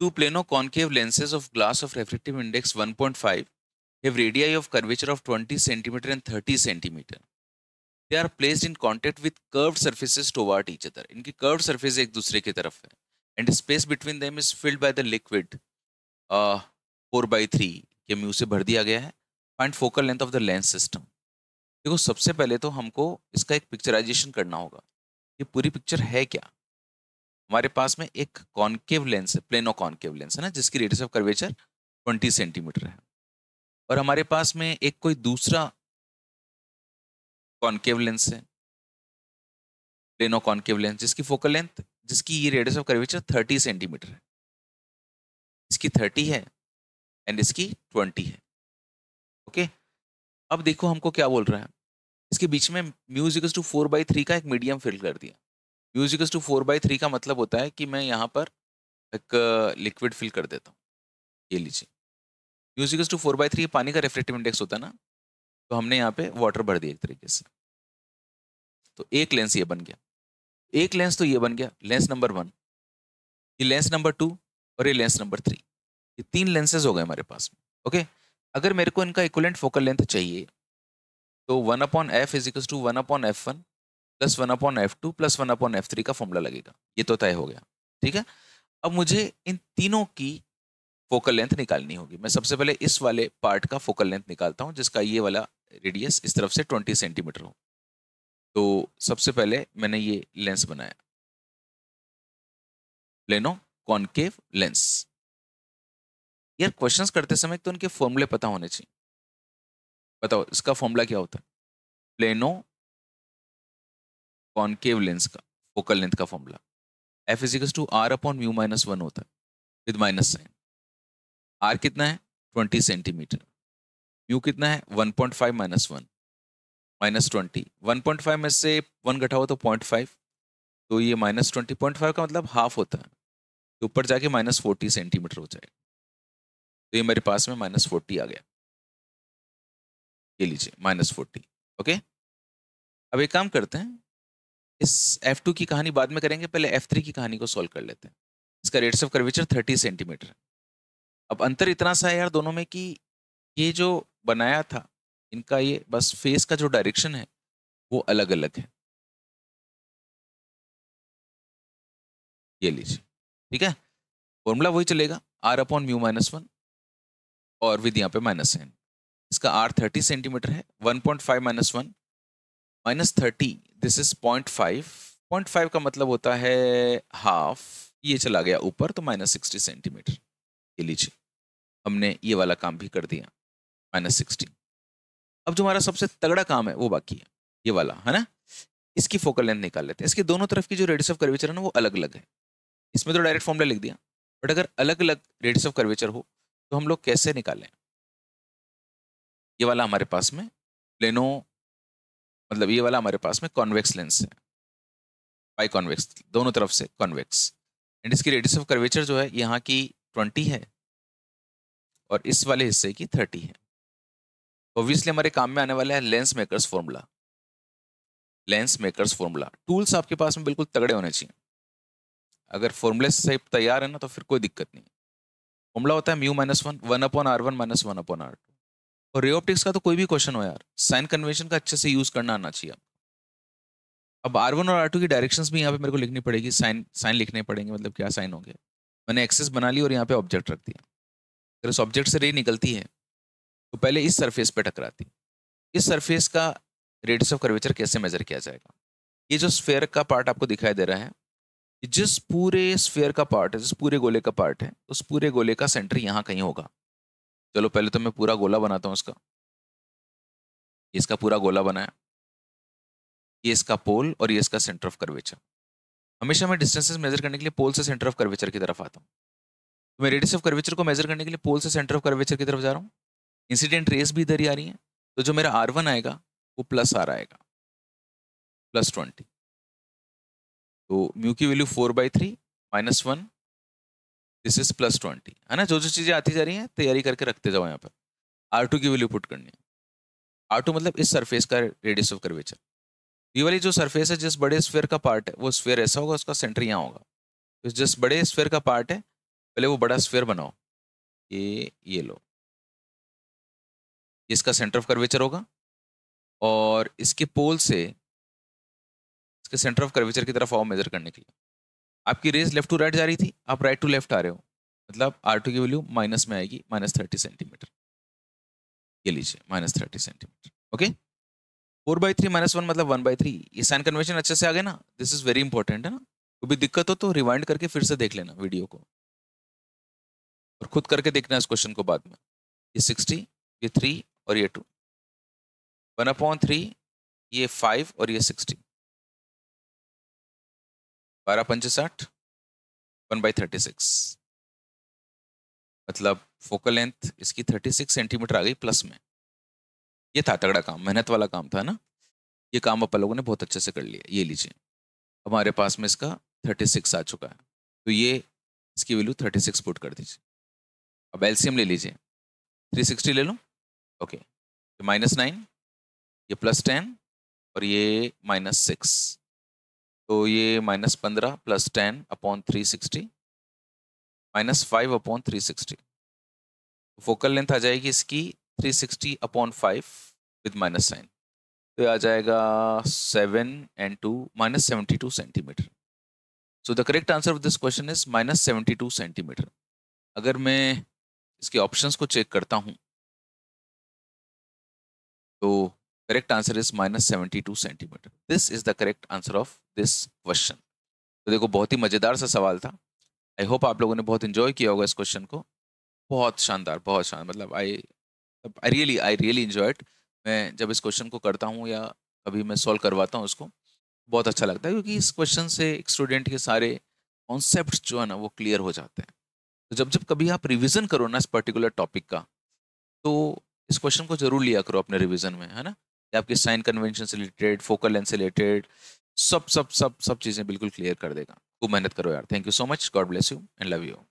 Two plano-concave lenses of glass of refractive index 1.5 have radii of curvature of 20 cm and 30 cm. They are placed in contact with curved surfaces toward each other. इनकी curved surface एक दूसरे की तरफ है. And space between them is filled by the liquid 4/3 के mu से भर दिया गया है. Find focal length of the lens system. देखो सबसे पहले तो हमको इसका एक पिक्चराइजेशन करना होगा. ये पूरी पिक्चर है क्या? हमारे पास में एक कॉन्केव लेंस है, प्लेनो कॉन्केव लेंस है ना, जिसकी रेडियस ऑफ कर्वेचर 20 सेंटीमीटर है, और हमारे पास में एक कोई दूसरा कॉन्केव लेंस है, प्लेनो कॉन्केव लेंस, जिसकी फोकल लेंथ, जिसकी ये रेडियस ऑफ कर्वेचर 30 सेंटीमीटर है. इसकी 30 है एंड इसकी 20 है. ओके, अब देखो हमको क्या बोल रहा है. इसके बीच में μ 4/3 का एक मीडियम फिल कर दिया. μ 4/3 का मतलब होता है कि मैं यहाँ पर एक लिक्विड फिल कर देता हूँ. ये लीजिए, μ 4/3 पानी का रेफ्रेक्टिव इंडेक्स होता है ना, तो हमने यहाँ पे वाटर भर दिया एक तरीके से. तो एक लेंस ये बन गया, एक लेंस तो ये बन गया, लेंस नंबर 1, ये लेंस नंबर 2 और ये लेंस नंबर 3. ये 3 लेंसेज हो गए हमारे पास में. ओके, अगर मेरे को इनका इक्वलेंट फोकल लेंथ चाहिए तो 1/f = 1/f1 + 1/f2 + 1/f3 का फॉर्मूला लगेगा. ये तो तय हो गया, ठीक है. अब मुझे इन तीनों की फोकल लेंथ निकालनी होगी. मैं सबसे पहले इस वाले पार्ट का फोकल लेंथ निकालता हूँ, जिसका ये वाला रेडियस इस तरफ से 20 सेंटीमीटर हो. तो सबसे पहले मैंने ये लेंस बनाया, प्लेनो कॉन्केव लेंस. यार क्वेश्चंस करते समय तो उनके फॉर्मूले पता होने चाहिए. बताओ इसका फॉर्मूला क्या होता है? प्लेनो कॉन्केव लेंस का फोकल लेंथ का फॉर्मूला F = R/μ - 1 होता है, विद माइनस साइन. R कितना है? 20 सेंटीमीटर. म्यू कितना है? 1.5 - 1 - 20. 1.5 में से 1 घटाओ तो 0.5, तो ये -20. 0.5 का मतलब हाफ होता है, तो ऊपर जाके -40 सेंटीमीटर हो जाएगा. तो ये मेरे पास में -40 आ गया. ये लीजिए -40. ओके, अब एक काम करते हैं, इस F2 की कहानी बाद में करेंगे, पहले F3 की कहानी को सॉल्व कर लेते हैं. इसका रेडियस ऑफ कर्वेचर 30 सेंटीमीटर है. अब अंतर इतना सा है यार दोनों में कि ये जो बनाया था इनका, ये बस फेस का जो डायरेक्शन है वो अलग अलग है. ये लीजिए, ठीक है, फॉर्मूला वही चलेगा, R/μ - 1 और विद यहाँ पे माइनस साइन. इसका R 30 सेंटीमीटर है. 1.5 - 1 -30, दिस इज 0.5. 0.5 का मतलब होता है हाफ. ये चला गया ऊपर तो -60 सेंटीमीटर. ये लीजिए, हमने ये वाला काम भी कर दिया, -60. अब जो हमारा सबसे तगड़ा काम है वो बाकी है, ये वाला है ना. इसकी फोकल लेंथ निकाल लेते हैं. इसके दोनों तरफ की जो रेडियस ऑफ कर्वेचर है ना वो अलग अलग है. इसमें तो डायरेक्ट फॉर्मूला लिख दिया, बट अगर अलग अलग रेडियस ऑफ कर्वेचर हो तो हम लोग कैसे निकालें? ये वाला हमारे पास में प्लेनो, मतलब ये वाला हमारे पास में कॉन्वेक्स लेंस है, बाई कॉन्वेक्स, दोनों तरफ से कॉन्वेक्स. एंड इसकी रेडियस ऑफ कर्वेचर जो है यहाँ की 20 है और इस वाले हिस्से की 30 है. ऑब्वियसली हमारे काम में आने वाला है lens makers formula. Lens makers formula tools आपके पास में बिल्कुल तगड़े होने चाहिए. अगर फॉर्मूले से तैयार है ना तो फिर कोई दिक्कत नहीं है. फॉर्मूला होता है μ - 1 1/R1 - 1/R2. और रे ऑप्टिक्स का तो कोई भी क्वेश्चन हो यार, साइन कन्वेंशन का अच्छे से यूज करना आना चाहिए आपको. अब R1 और R2 की डायरेक्शंस भी यहाँ पे मेरे को लिखनी पड़ेगी. साइन लिखने पड़ेंगे, मतलब क्या साइन हो गया. मैंने एक्सेस बना ली और यहाँ पे ऑब्जेक्ट रख दिया. अगर इस ऑब्जेक्ट से रे निकलती है तो पहले इस सरफेस पे टकराती है. इस सरफेस का रेडियस ऑफ कर्वेचर कैसे मेजर किया जाएगा? ये जो स्फेयर का पार्ट आपको दिखाई दे रहा है, जिस पूरे स्फेयर का पार्ट है, जिस पूरे गोले का पार्ट है, उस पूरे गोले का सेंटर यहाँ कहीं होगा. चलो पहले तो मैं पूरा गोला बनाता हूँ इसका. इसका पूरा गोला बनाया, ये इसका पोल और ये इसका सेंटर ऑफ कर्वेचर. हमेशा मैं डिस्टेंसेस मेजर करने के लिए पोल से सेंटर ऑफ कर्वेचर की तरफ आता हूँ. तो मैं रेडियस ऑफ कर्वेचर को मेजर करने के लिए पोल से सेंटर ऑफ कर्वेचर की तरफ जा रहा हूँ. इंसिडेंट रेस भी इधर ही आ रही है, तो जो मेरा R1 आएगा वो +R आएगा, +20. तो म्यू की वैल्यू 4/3 -1, दिस इज +20, है ना. जो जो चीज़ें आती जा रही हैं तैयारी करके रखते जाओ. यहाँ पर R2 की वैल्यू पुट करनी है. R2 मतलब इस सरफेस का रेडियस ऑफ कर्वेचर. ये वाली जो सरफेस है, जिस बड़े स्फीयर का पार्ट है, वो स्फीयर ऐसा होगा, उसका सेंटर यहाँ होगा. तो जिस बड़े स्फीयर का पार्ट है पहले वो बड़ा स्फीयर बनाओ, ये लो, इसका सेंटर ऑफ कर्वेचर होगा और इसके पोल से इसके सेंटर ऑफ कर्वेचर की तरफ आओ मेजर करने के लिए। आपकी रेस लेफ्ट टू राइट जा रही थी, आप राइट टू लेफ्ट आ रहे हो, मतलब R2 की वैल्यू माइनस में आएगी, -30 सेंटीमीटर। ये लीजिए -30 सेंटीमीटर। ओके, 4/3 -1 मतलब 1/3। ये साइन कन्वेंशन अच्छे से आ गए ना, दिस इज वेरी इंपॉर्टेंट है ना। कोई भी दिक्कत हो तो रिवाइंड करके फिर से देख लेना वीडियो को, और खुद करके देखना इस क्वेश्चन को बाद में। ये 60, ये 3 और ये 2, 1/3, ये 5 और ये 60, 12×5=60, 1/36, मतलब फोकल लेंथ इसकी 36 सेंटीमीटर आ गई प्लस में। ये था तगड़ा काम, मेहनत वाला काम था ना, ये काम आप लोगों ने बहुत अच्छे से कर लिया। ये लीजिए, हमारे पास में इसका 36 आ चुका है, तो ये इसकी वैल्यू 36 पुट कर दीजिए। अब एलसीएम ले लीजिए, 360 ले लो। ओके, -9, ये +10 और ये -6, तो ये -15 +10 अपॉन 360 -5 अपॉन 360। फोकल लेंथ आ जाएगी इसकी 360/5 विद माइनस साइन, तो आ जाएगा 7 and 2 -72 centimetre. So the correct answer of this question is -72 centimetre. अगर मैं इसके ऑप्शंस को चेक करता हूँ तो correct answer is -72 centimetre. This is the correct answer of this question. तो देखो, बहुत ही मज़ेदार सा सवाल था। आई होप आप लोगों ने बहुत इन्जॉय किया होगा इस क्वेश्चन को। बहुत शानदार, बहुत शानदार, मतलब आई रियली इन्जॉय इट। मैं जब इस क्वेश्चन को करता हूँ या कभी मैं सॉल्व करवाता हूँ उसको, बहुत अच्छा लगता है, क्योंकि इस क्वेश्चन से एक स्टूडेंट के सारे कॉन्सेप्ट जो है ना वो क्लियर हो जाते हैं। तो जब कभी आप रिविज़न करो ना इस पर्टिकुलर टॉपिक का, तो इस क्वेश्चन को जरूर लिया करो अपने रिविज़न में, है ना। आपके साइन कन्वेंशन से रिलेटेड, फोकल लेंथ से रिलेटेड, सब चीज़ें बिल्कुल क्लियर कर देगा। खूब मेहनत करो यार। Thank you so much, God bless you and love you.